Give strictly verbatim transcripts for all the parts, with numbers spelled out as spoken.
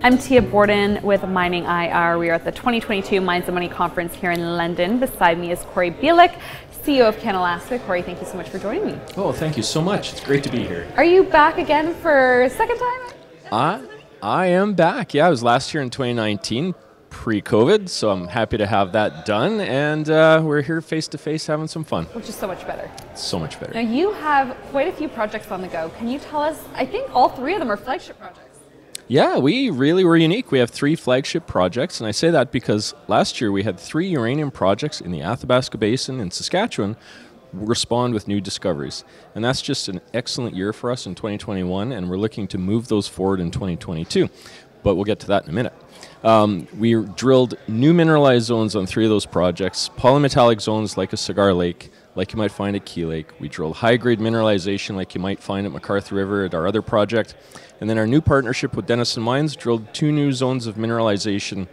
I'm Tia Borden with Mining I R. We are at the twenty twenty-two Mines and Money Conference here in London. Beside me is Cory Belyk, C E O of CanAlaska. Cory, thank you so much for joining me. Oh, thank you so much. It's great to be here. Are you back again for a second time? I, I am back. Yeah, I was last year in twenty nineteen, pre-COVID, so I'm happy to have that done. And uh, we're here face-to-face having some fun. Which is so much better. So much better. Now, you have quite a few projects on the go. Can you tell us, I think all three of them are flagship projects. Yeah, we really were unique. We have three flagship projects, and I say that because last year we had three uranium projects in the Athabasca Basin in Saskatchewan respond with new discoveries. And that's just an excellent year for us in twenty twenty-one, and we're looking to move those forward in twenty twenty-two. But we'll get to that in a minute. Um, we drilled new mineralized zones on three of those projects, polymetallic zones like a Cigar Lake, like you might find at Key Lake. We drilled high-grade mineralization like you might find at MacArthur River at our other project. And then our new partnership with Denison Mines drilled two new zones of mineralization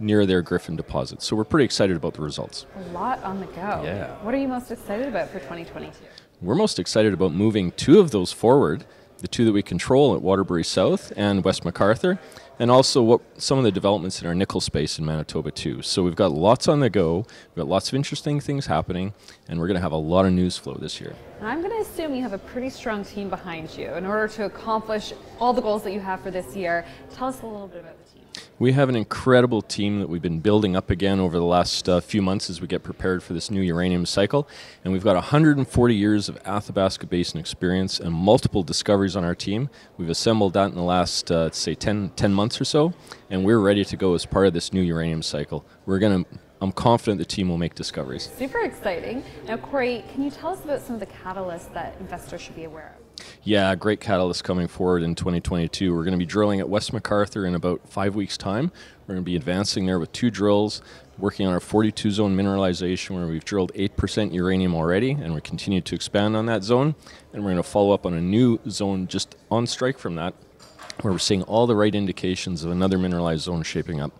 near their Griffin deposit. So we're pretty excited about the results. A lot on the go. Yeah. What are you most excited about for twenty twenty-two? We're most excited about moving two of those forward, the two that we control at Waterbury South and West MacArthur, and also what some of the developments in our nickel space in Manitoba too. So we've got lots on the go, we've got lots of interesting things happening, and we're going to have a lot of news flow this year. And I'm going to assume you have a pretty strong team behind you in order to accomplish all the goals that you have for this year. Tell us a little bit about the team. We have an incredible team that we've been building up again over the last uh, few months as we get prepared for this new uranium cycle. And we've got one hundred forty years of Athabasca Basin experience and multiple discoveries on our team. We've assembled that in the last, uh, say, ten months or so. And we're ready to go as part of this new uranium cycle. We're going to, I'm confident the team will make discoveries. Super exciting. Now, Cory, can you tell us about some of the catalysts that investors should be aware of? Yeah, great catalyst coming forward in twenty twenty-two. We're going to be drilling at West MacArthur in about five weeks' time. We're going to be advancing there with two drills, working on our forty-two zone mineralization where we've drilled eight percent uranium already, and we continue to expand on that zone. And we're going to follow up on a new zone just on strike from that, where we're seeing all the right indications of another mineralized zone shaping up.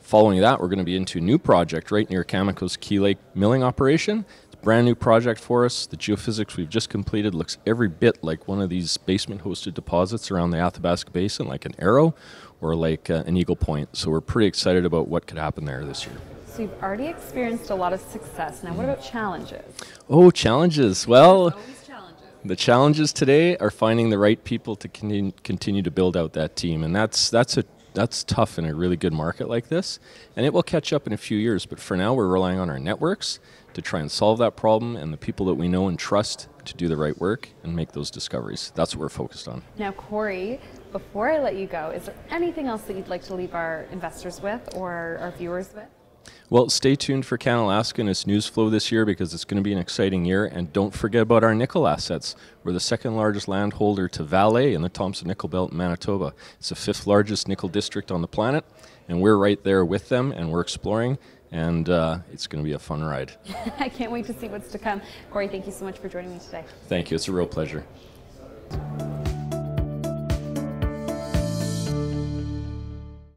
Following that, we're going to be into a new project right near Cameco's Key Lake milling operation. Brand new project for us. The geophysics we've just completed looks every bit like one of these basement-hosted deposits around the Athabasca Basin, like an arrow or like uh, an eagle point. So we're pretty excited about what could happen there this year. So you've already experienced a lot of success. Now, what about challenges? Oh, challenges. Well, challenges. The challenges today are finding the right people to con continue to build out that team, and that's that's a That's tough in a really good market like this, and it will catch up in a few years, but for now we're relying on our networks to try and solve that problem and the people that we know and trust to do the right work and make those discoveries. That's what we're focused on. Now, Cory, before I let you go, is there anything else that you'd like to leave our investors with or our viewers with? Well, stay tuned for CanAlaska and its news flow this year because it's going to be an exciting year. And don't forget about our nickel assets. We're the second largest landholder to Vale in the Thompson Nickel Belt in Manitoba. It's the fifth largest nickel district on the planet, and we're right there with them, and we're exploring, and uh, it's going to be a fun ride. I can't wait to see what's to come. Cory, thank you so much for joining me today. Thank you. It's a real pleasure.